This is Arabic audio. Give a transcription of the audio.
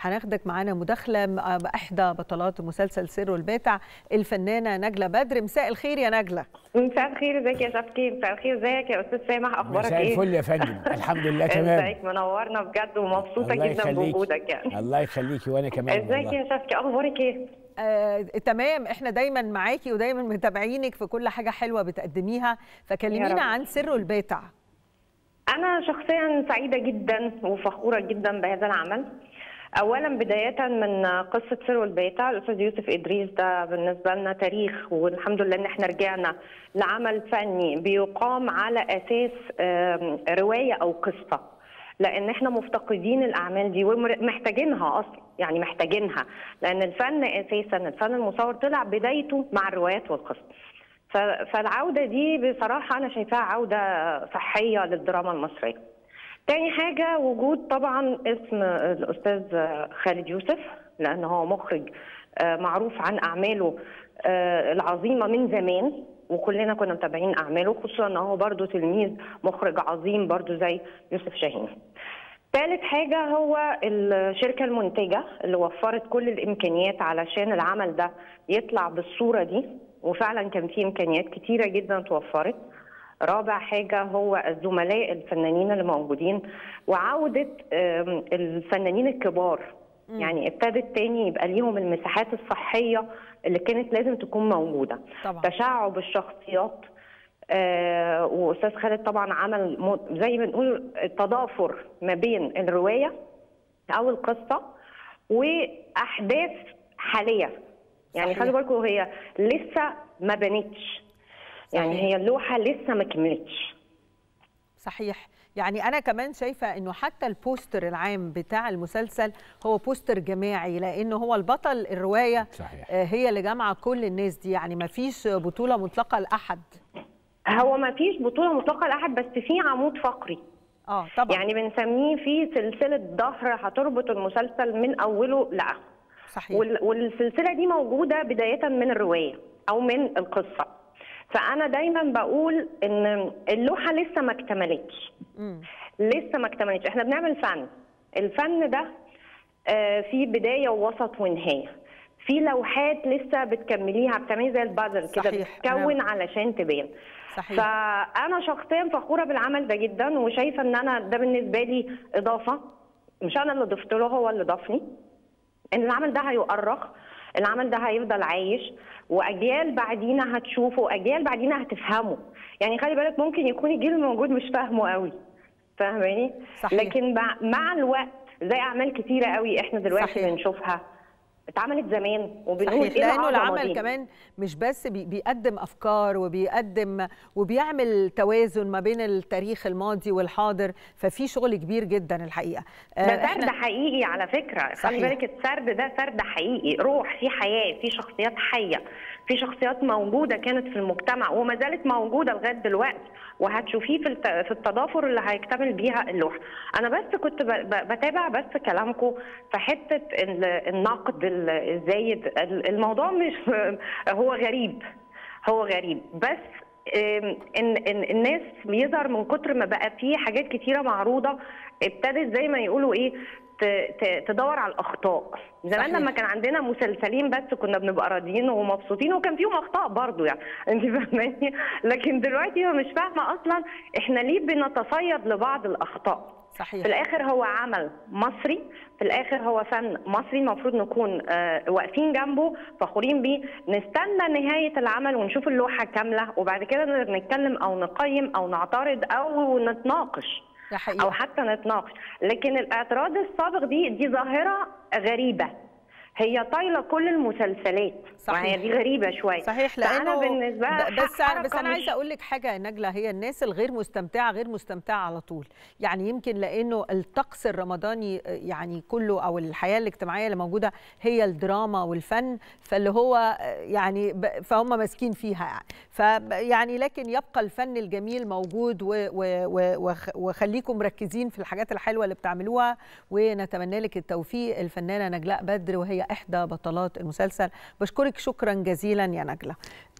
هناخدك معانا مداخله باحدى بطلات مسلسل سره الباتع الفنانه نجلاء بدر. مساء الخير يا نجلاء. مساء الخير، ازيك يا شفتي؟ مساء الخير، ازيك يا استاذ سامح؟ اخبارك ايه؟ مساء الفل يا فندم، الحمد لله تمام. ازيك؟ منورنا بجد ومبسوطه جدا بوجودك يعني. الله يخليكي. وانا كمان. ازيك يا شفتي؟ اخبارك ايه؟ تمام، احنا دايما معاكي ودايما متابعينك في كل حاجه حلوه بتقدميها، فكلمينا عن سره الباتع. انا شخصيا سعيده جدا وفخوره جدا بهذا العمل. اولا بدايه من قصه سره الباتع، الاستاذ يوسف إدريس ده بالنسبه لنا تاريخ، والحمد لله ان احنا رجعنا لعمل فني بيقام على اساس روايه او قصه، لان احنا مفتقدين الاعمال دي ومحتاجينها اصلا، يعني محتاجينها، لان الفن اساسا الفن المصور طلع بدايته مع الروايات والقصص. فالعوده دي بصراحه انا شايفاها عوده صحيه للدراما المصريه. تاني حاجه وجود طبعا اسم الاستاذ خالد يوسف، لان هو مخرج معروف عن اعماله العظيمه من زمان، وكلنا كنا متابعين اعماله، خصوصا ان هو برضه تلميذ مخرج عظيم برضه زي يوسف شاهين. ثالث حاجه هو الشركه المنتجه اللي وفرت كل الامكانيات علشان العمل ده يطلع بالصوره دي، وفعلا كان في امكانيات كتيره جدا اتوفرت. رابع حاجه هو الزملاء الفنانين اللي موجودين وعوده الفنانين الكبار، يعني ابتدت تاني يبقى ليهم المساحات الصحيه اللي كانت لازم تكون موجوده طبعا. تشعب الشخصيات، واستاذ خالد طبعا عمل زي ما نقول تضافر ما بين الروايه او القصه واحداث حاليه، يعني خلوا بالكم هي لسه ما بنتش، يعني هي اللوحه لسه ما كملتش. صحيح، يعني انا كمان شايفه انه حتى البوستر العام بتاع المسلسل هو بوستر جماعي، لانه هو البطل الروايه صحيح. هي اللي جامعه كل الناس دي، يعني ما فيش بطوله مطلقه لاحد. هو ما فيش بطوله مطلقه لاحد، بس في عمود فقري طبعا، يعني بنسميه في سلسله ظهر هتربط المسلسل من اوله لاخره. صحيح. والسلسله دي موجوده بدايه من الروايه او من القصه، فانا دايما بقول ان اللوحه لسه ما اكتملتش، لسه ما اكتملتش. احنا بنعمل فن، الفن ده في بدايه ووسط ونهايه، في لوحات لسه بتكمليها، بتعملي زي البازل كده بتتكون علشان تبان. صحيح. فانا شخصيا فخوره بالعمل ده جدا، وشايفه ان انا ده بالنسبه لي اضافه، مش انا اللي ضفت له، هو اللي ضافني، ان العمل ده هيؤرخ، العمل ده هيفضل عايش، واجيال بعدينا هتشوفه، واجيال بعدينا هتفهمه. يعني خلي بالك ممكن يكون الجيل الموجود مش فاهمه قوي، فاهماني؟ لكن مع الوقت زي اعمال كتيره قوي احنا دلوقتي صحيح. بنشوفها اتعملت زمان وبنقول ايه لانه العمل دي. كمان مش بس بيقدم افكار وبيقدم وبيعمل توازن ما بين التاريخ الماضي والحاضر، ففي شغل كبير جدا الحقيقه. ده سرد حقيقي على فكره، خلي بالك السرد ده سرد حقيقي، روح، في حياه، في شخصيات حيه، في شخصيات موجوده كانت في المجتمع وما زالت موجوده لغايه دلوقتي، وهتشوفيه في التضافر اللي هيكتمل بيها اللوحه. انا بس كنت بتابع بس كلامكم في حته النقد الزايد، الموضوع مش هو غريب، هو غريب، بس ان الناس بيظهر من كتر ما بقى فيه حاجات كتيره معروضه، ابتدت زي ما يقولوا ايه تدور على الاخطاء. زمان لما كان عندنا مسلسلين بس كنا بنبقى راضيين ومبسوطين، وكان فيهم اخطاء برضو، يعني انت فاهماني، لكن دلوقتي انا مش فاهمه اصلا احنا ليه بنتصيد لبعض الاخطاء. صحيح. في الاخر هو عمل مصري، في الاخر هو فن مصري، المفروض نكون واقفين جنبه فخورين بيه، نستنى نهايه العمل ونشوف اللوحه كامله، وبعد كده نقدر نتكلم او نقيم او نعترض او نتناقش حقيقة. او حتى نتناقش. لكن الاعتراض السابق دي ظاهره غريبه، هي طايله كل المسلسلات. صحيح. يعني دي غريبه شويه. صحيح، لانه بالنسبه بس انا عايزه اقول لك حاجه يا نجلاء، هي الناس الغير مستمتعه غير مستمتعه على طول، يعني يمكن لانه الطقس الرمضاني يعني كله، او الحياه الاجتماعيه اللي موجوده هي الدراما والفن، فاللي هو يعني فهم ماسكين فيها يعني، فيعني لكن يبقى الفن الجميل موجود، وخليكم مركزين في الحاجات الحلوه اللي بتعملوها، ونتمنى لك التوفيق الفنانه نجلاء بدر وهي إحدى بطلات المسلسل. بشكرك شكرا جزيلا يا نجلاء.